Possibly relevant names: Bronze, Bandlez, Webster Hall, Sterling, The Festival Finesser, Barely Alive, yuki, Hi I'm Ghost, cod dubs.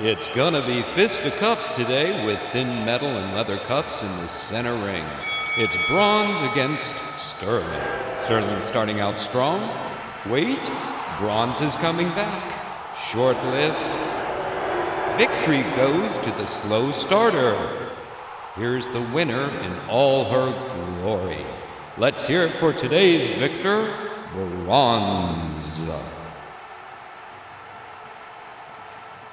It's gonna be fisticuffs today with thin metal and leather cuffs in the center ring. It's Bronze against Sterling. Sterling starting out strong. Wait, Bronze is coming back. Short-lived. Victory goes to the slow starter. Here's the winner in all her glory. Let's hear it for today's victor, Bronze.